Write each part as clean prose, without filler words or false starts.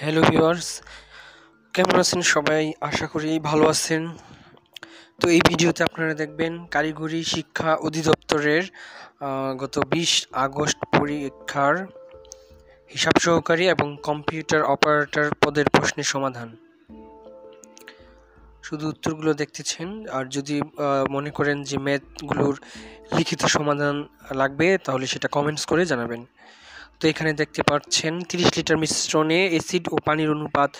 Hello viewers, কেমন আছেন সবাই? আশা করি ভালো আছেন। তো এই ভিডিওতে আপনারা দেখবেন কারিগরি শিক্ষা অধিদপ্তরের গত 20 আগস্ট পরীক্ষার হিসাব সহকারী এবং কম্পিউটার অপারেটর পদের প্রশ্নের সমাধান। শুধু উত্তরগুলো দেখতেছেন, আর যদি মনে করেন যে ম্যাথগুলোর লিখিত সমাধান লাগবে তাহলে সেটা কমেন্টস করে জানাবেন। তো এখানে দেখতে পাচ্ছেন 30 লিটার মিশ্রণে অ্যাসিড ও পানির অনুপাত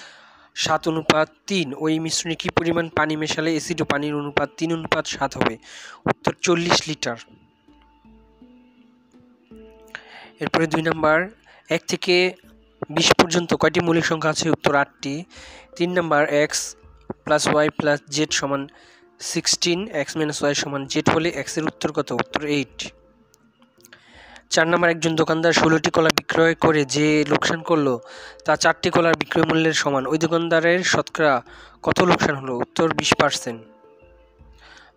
7:3। ওই মিশ্রণে কি পরিমাণ পানি মেশালে অ্যাসিড ও পানির অনুপাত 3:7 হবে? উত্তর 40 লিটার। এরপরে 2 নাম্বার, 1 থেকে 20 পর্যন্ত কয়টি মৌলিক সংখ্যা আছে? উত্তর 8টি। 3 number, x + y + z = 16, x - y = z হলে x এর উত্তর কত? উত্তর 8। 4 নাম্বার, একজন দোকানদার 16টি কলা বিক্রয় করে যে লোকসান করলো তা 4টি কলার বিক্রয় মূল্যের সমান। ওই দোকানদারের শতকরা কত লোকসান হলো? উত্তর 20%।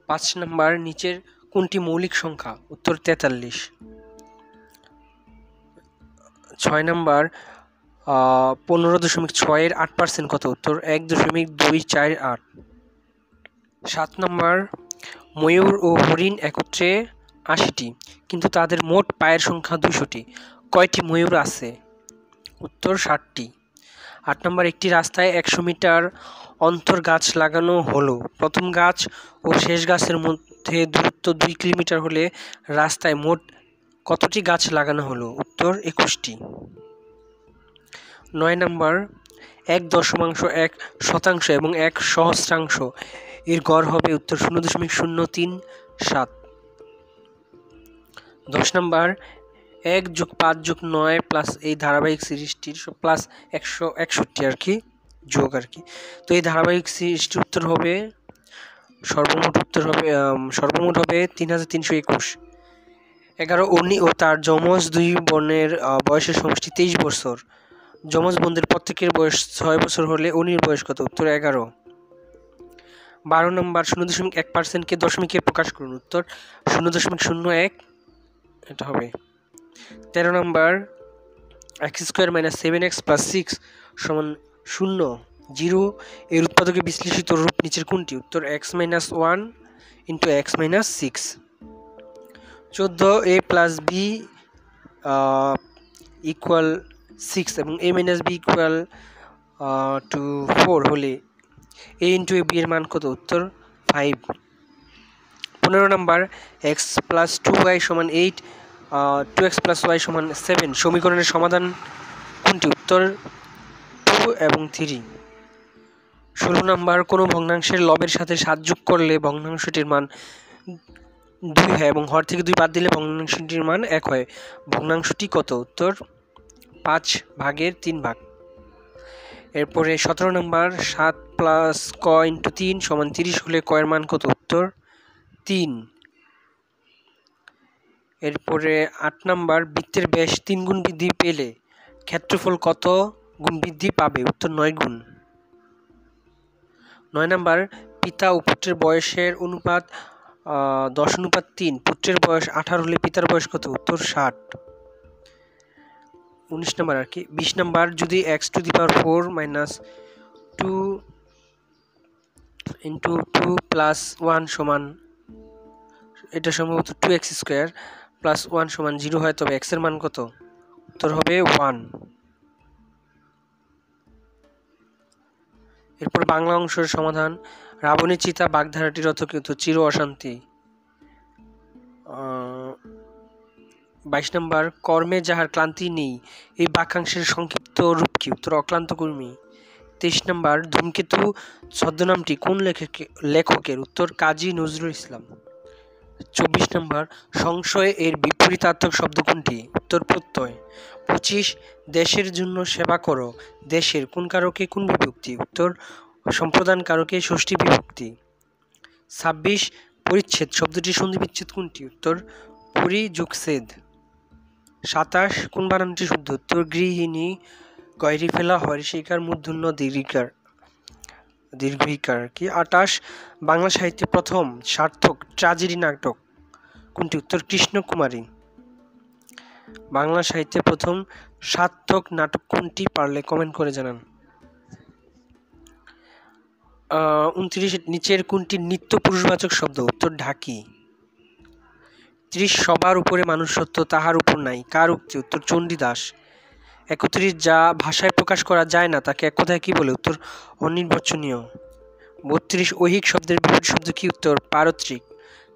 5 নাম্বার, নিচের কোনটি মৌলিক সংখ্যা? উত্তর 43। 6 নাম্বার, 15.6-এর 8% কত? উত্তর 1.248। 7 নাম্বার, ময়ূর ও হরিণ একত্রে 80টি, কিন্তু তাদের মোট পায়ের সংখ্যা 200টি। কয়টি ময়ূর আছে? উত্তর 60টি। 8 নাম্বার, একটি রাস্তায় 100 মিটার অন্তর গাছ লাগানো হলো। প্রথম গাছ ও শেষ গাছের মধ্যে দূরত্ব 2 কিলোমিটার হলে রাস্তায় মোট কতটি গাছ লাগানো হলো? উত্তর 21টি। 9 নাম্বার, 1.1% এবং 1/100 এর গড় হবে? উত্তর 0.037। 10 নাম্বার, 1+5+9 প্লাস এই ধারাবাহিক সিরিজটির প্লাস 161 যোগ। তো এই ধারাবাহিক সিরিজটির উত্তর হবে সর্বমোট হবে 3321। 11, অনি ও তার যমজ 2 বোনের বয়সের সমষ্টি 23 বছর। যমজ বোনদের প্রত্যেকের বয়স 6 বছর হলে অনির বয়স কত? উত্তর 11। 12 নাম্বার, 0.1%কে দশমিকে প্রকাশ করুন। উত্তর 0.01 এটা হবে। 13 নাম্বার, x² - 7x + 6 = 0 এর উৎপাদকে বিশ্লেষিত রূপ নিচের কোনটি? উত্তর x - 1 × x - 6। 14, a + b = 6 এবং a - b = 4 হলে a × a b এর মান কত? উত্তর 5। 15 number, x + 2y = 8, 2x + y = 7 সমীকরণের সমাধান কোনটি? উত্তর 2 এবং 3। 16 নাম্বার, কোনো ভগ্নাংশের লবের সাথে 7 যোগ করলে ভগ্নাংশটির মান 2 হয় এবং হর থেকে 2 বাদ দিলে ভগ্নাংশটির মান 1 হয়। ভগ্নাংশটি কত? উত্তর 5/3 ভাগ। এরপরে 17 নাম্বার, 7 + ক × 3 = 30 হলে ক এর মান কত? উত্তর 3। এরপরে 8 নাম্বার, বৃত্তের ব্যাস 3 গুণ বৃদ্ধি পেলে ক্ষেত্রফল কত গুণ বৃদ্ধি পাবে? উত্তর 9 গুণ। 9 নাম্বার, পিতা ও পুত্রের বয়সের অনুপাত 10:3, পুত্রের বয়স 18 হলে পিতার বয়স কত? উত্তর 60। 19 নাম্বার 20 নাম্বার, যদি x² - 2 × 2 + 1 এটা সম্ভবত 2x² + 1 = 0 হয়, তবে x এর মান কত? উত্তর হবে 1। এরপর বাংলা অংশের সমাধান। রাবণের চিতা বাগধারাটি রথকৃত চির অশান্তি। 22 নাম্বার, কর্মে যাহার ক্লান্তি নেই এই বাক্যাংশের সংক্ষিপ্ত রূপ কি? উত্তর অক্লান্ত কর্মী। 23 নাম্বার, ধূমকেতু ছদ্মনামটি কোন লেখকের? উত্তর কাজী নজরুল ইসলাম। 24 নাম্বার, সংশয় এর বিপরীতার্থক শব্দ কোনটি? উত্তর প্রত্যয়। 25, দেশের জন্য সেবা করো দেশের কোন কারকে কোন বিভক্তি? উত্তর সম্প্রদান কারকে ষষ্ঠী বিভক্তি। 26, পরিচ্ছেদ শব্দটির সন্ধি বিচ্ছেদ কোনটি? উত্তর পরিযোগছেদ। 27, কোন বানানটি শুদ্ধ? উত্তর গৃহিণী, গয়রি ফেলা, হরিশিকার, মূর্ধন্য, দীর্ঘিকার। 28, বাংলা সাহিত্যে প্রথম সার্থক ট্র্যাজেডি নাটক কোনটি? উত্তর কৃষ্ণকুমারী। বাংলা সাহিত্যে প্রথম সার্থক নাটক কোনটি পারলে কমেন্ট করে জানান। ২৯ নিচের কোনটি নিত্য পুরুষবাচক শব্দ? উত্তর ঢাকি। ৩০ সবার উপরে মানুষ সত্য তাহার উপর নাই, কার উক্তি? উত্তর চণ্ডীদাস। ৩১ যা ভাষায় প্রকাশ করা যায় না তাকে এক কথায় কি বলে? উত্তর অনির্বচনীয়। ৩২ ঐহিক শব্দের বিপরীত শব্দ কি? উত্তর পারত্রিক।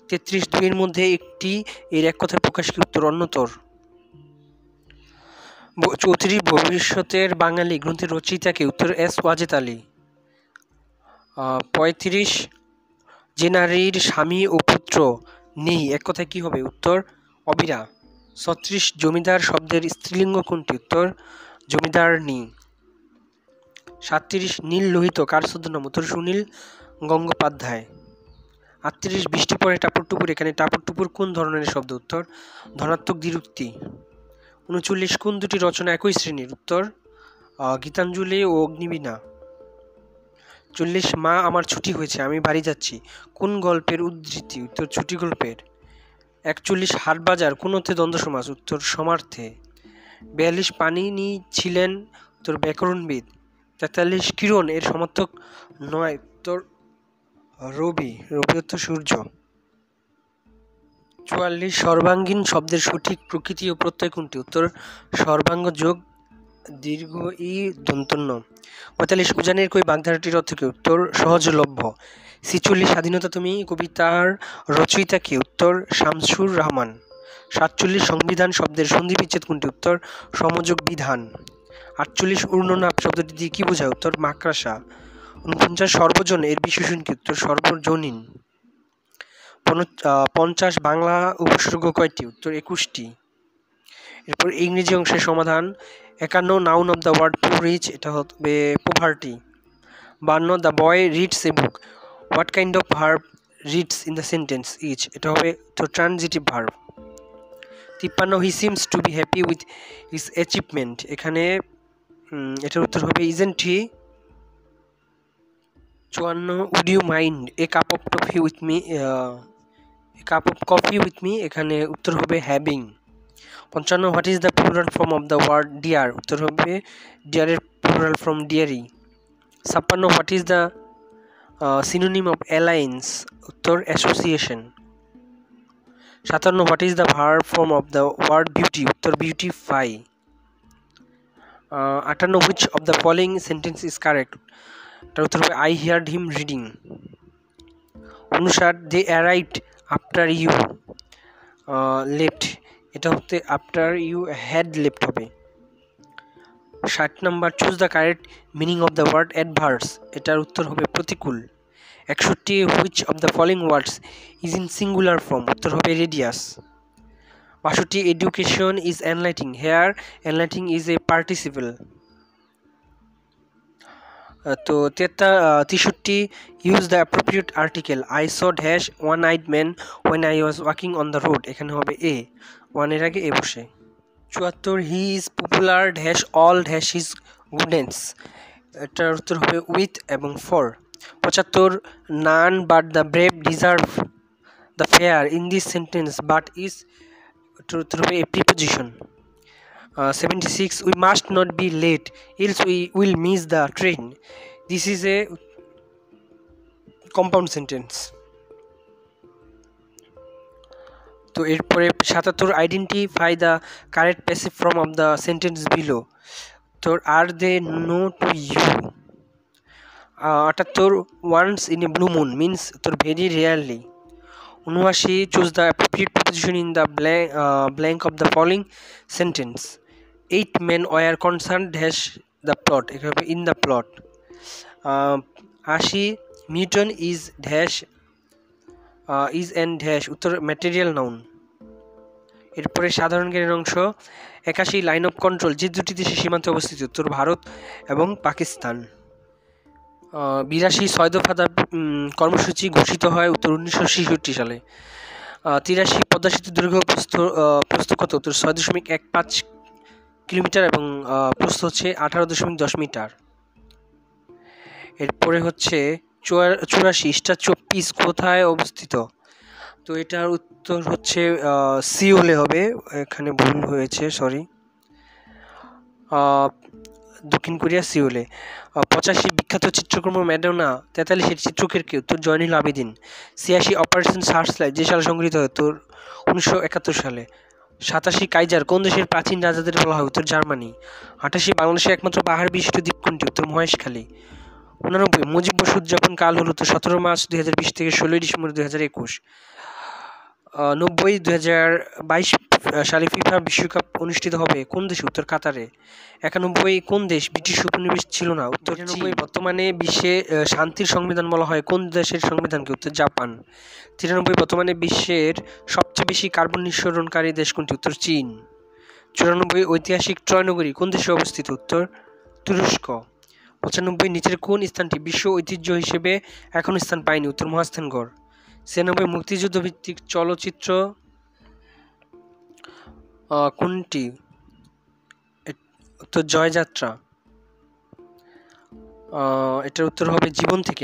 ৩৩ দুইয়ের মধ্যে একটি এর এক কথায় প্রকাশ কি? উত্তর অন্যতর। ৩৪ ভবিষ্যতের বাঙালি গ্রন্থের রচয়িতাকে? উত্তর এস ওয়াজেদ আলী। ৩৫ যে নারীর স্বামী ও পুত্র নেই এক কথায় কি হবে? উত্তর অবিরা। ৩৬ জমিদার শব্দের স্ত্রীলিঙ্গ কোনটি? উত্তর জমিদারনি। ৩৭ নীল লোহিত কার ছদ্মনাম? উত্তর সুনীল গঙ্গোপাধ্যায়। ৩৮ বৃষ্টি পরে টাপুরটুপুর, এখানে টাপুরটুপুর কোন ধরনের শব্দ? উত্তর ধনাত্মক দ্বিরুক্তি। ৩৯ কোন দুটি রচনা একই শ্রেণীর? উত্তর গীতাঞ্জলি ও অগ্নিবীণা। ৪০ মা আমার ছুটি হয়েছে আমি বাড়ি যাচ্ছি কোন গল্পের উদ্ধৃতি? উত্তর ছুটি গল্পের। ৪১ হাটবাজার কোন অর্থে দ্বন্দ্ব সমাস? উত্তর সমার্থে। ৪২ পানিনি ছিলেন উত্তর ব্যাকরণবিদ। ৪৩ কিরণ এর সমার্থক নয় উত্তর রবি, রবি অর্থ সূর্য। ৪৪ সর্বাঙ্গীন শব্দের সঠিক প্রকৃতি ও প্রত্যয় কোনটি? উত্তর সর্বাঙ্গ যোগ দীর্ঘ ই দন্তন্য। ৪৫ উজানের কই বাগধারাটির অর্থ কি? উত্তর সহজলভ্য। ৪৬ স্বাধীনতা তুমি কবিতার রচয়িতা কি? উত্তর শামসুর রহমান। ৪৭ সংবিধান শব্দের সন্ধি বিচ্ছেদ কোনটি? উত্তর সমযোগ বিধান। ৪৮ উর্ণনাপ শব্দটি দিয়ে কী বোঝায়? উত্তর মাকড়াসা। ৪৯ সর্বজন এর বিশেষণ কি? উত্তর সর্বজনীন। ৫০ বাংলা উপসর্গ কয়টি? উত্তর ২১টি। এরপর ইংরেজি অংশের সমাধান। ৫১ noun of the word rich, এটা হবে poverty. ৫২ the boy reads a book, what kind of verb reads in the sentence each, এটা হবে transitive verb. ৫৩ he seems to be happy with his achievement, এখানে এটার উত্তর হবে isn't he. ৫৪ would you mind a cup of coffee with me, a cup of coffee with me, এখানে উত্তর হবে having. ৫৫ what is the plural form of the word deer, উত্তর হবে ডিয়ারের প্লুরাল ফর্ম ডিয়ারি। ৫৬ what is the synonym of alliance, উত্তর association. ৫৭ what is the verb form of the word beauty, উত্তর beautify. ৫৮ which of the following sentence is correct, তার উত্তর হবে I heard him reading. ৫৯ they arrived after you left, এটা হতে after you had left হবে। ৬০ number choose the correct meaning of the word adverse, এটার উত্তর হবে প্রতিকূল। ৬১ which of the following words is in singular form, উত্তর হবে radius. ৬২ education is enlightening, here enlightening is a participle. তো ৬৩ use the appropriate article, I saw dash one eyed man when I was walking on the road, এখানে হবে a, ওয়ানের আগে a বসে। ৭৪ he is popular dash all dash his goodness, এটার উত্তর হবে with এবং for. ৭৫ naan but the brave deserve the fair in this sentence but is, এটার উত্তর হবে a preposition. 76 we must not be late else we will miss the train, this is a compound sentence. তো এরপরে ৭৭ identify the correct passive form of the sentence below, তো are they no to you. ৭৮ once in a blue moon means তোর very rarely. ৭৯ choose the appropriate preposition in the blank of the following sentence, 8 men were concerned dash the plot, it will be in the plot. ৮০ Newton is dash is and dash, uttor material noun. এরপরে সাধারণ জ্ঞানের অংশ। ৮১ line of control যে দুটি দেশে সীমান্তে অবস্থিত, উত্তর ভারত এবং পাকিস্তান। ৮২ ছয় দফা কর্মসূচি ঘোষিত হয় উত্তর ১৯৬৬ সালে। ৮৩ পদ্মা সেতু দৈর্ঘ্য প্রস্থ কত? উত্তর ৬.১৫ কিলোমিটার এবং প্রস্থ হচ্ছে ১৮.১০ মিটার। এরপরে হচ্ছে ৮৪ স্ট্যাচু অফ পিস কোথায় অবস্থিত? তো এটার উত্তর হচ্ছে সিওলে হবে, এখানে ভুল হয়েছে সরি। দক্ষিণ কোরিয়া সিউলে 85 বিখ্যাত চিত্রকর্ম ম্যাডোনা 43 চিত্রকের কেউ তোর জয়নুল আবেদিন 86 অপারেশন সার্চলাইট যে সাল সংগৃহীত হয় তোর 1971 সালে 87 কাইজার কোন দেশের প্রাচীন রাজাদের বলা হয় উত্তর জার্মানি 88 বাংলাদেশের একমাত্র পাহাড় বিশিষ্ট দ্বীপপুঞ্জ উত্তর মহেশখালী 89 মুজিব বর্ষ উদযাপন কাল হলো তো 17 মার্চ 2020 থেকে 16 ডিসেম্বর 2021 90 2022 সালে ফিফা বিশ্বকাপ অনুষ্ঠিত হবে কোন দেশে উত্তর কাতারে 91 কোন দেশ ব্রিটিশ উপনিবেশ ছিল না উত্তর 90 বর্তমানে বিশ্বে শান্তির সংবিধান বলা হয় কোন দেশের সংবিধানকে উত্তর জাপান 93 বর্তমানে বিশ্বের সবচেয়ে বেশি কার্বন নিঃসরণকারী দেশ কোনটি উত্তর চীন 94 ঐতিহাসিক ট্রয় নগরী কোন দেশে অবস্থিত উত্তর তুরস্ক 95 নিচের কোন স্থানটি বিশ্ব ঐতিহ্য হিসেবে এখনো স্থান পায়নি উত্তর মহাস্থানগড় 96 মুক্তিযুদ্ধ ভিত্তিক চলচ্চিত্র কোনটি উত্তর জয়যাত্রা এটার উত্তর হবে জীবন থেকে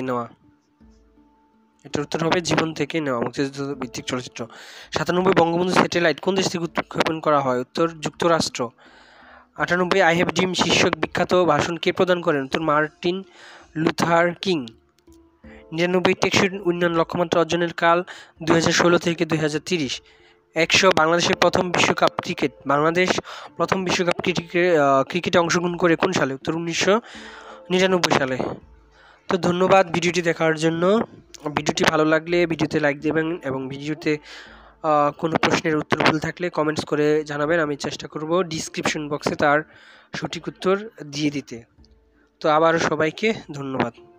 নেওয়া মুক্তিযুদ্ধ ভিত্তিক চলচ্চিত্র 97 বঙ্গবন্ধু স্যাটেলাইট কোন দেশ থেকে উৎক্ষেপণ করা হয় উত্তর যুক্তরাষ্ট্র 98 আই হ্যাভ ড্রিম শীর্ষক বিখ্যাত ভাষণ কে প্রদান করেন উত্তর মার্টিন লুথার কিং 99 টেকসই উন্নয়ন লক্ষ্যমাত্রা অর্জনের কাল 2016 থেকে 2030 100 বাংলাদেশের প্রথম বিশ্বকাপ ক্রিকেট বাংলাদেশ প্রথম বিশ্বকাপ ক্রিকেটে অংশগ্রহণ করে কোন সালে উত্তর 1999 সালে তো ধন্যবাদ ভিডিওটি দেখার জন্য ভিডিওটি ভালো লাগলে ভিডিওতে লাইক দেবেন এবং ভিডিওতে কোনো প্রশ্নের উত্তর ভুল থাকলে কমেন্টস করে জানাবেন আমি চেষ্টা করব ডেসক্রিপশন বক্সে তার সঠিক উত্তর দিয়ে দিতে তো আবারো সবাইকে ধন্যবাদ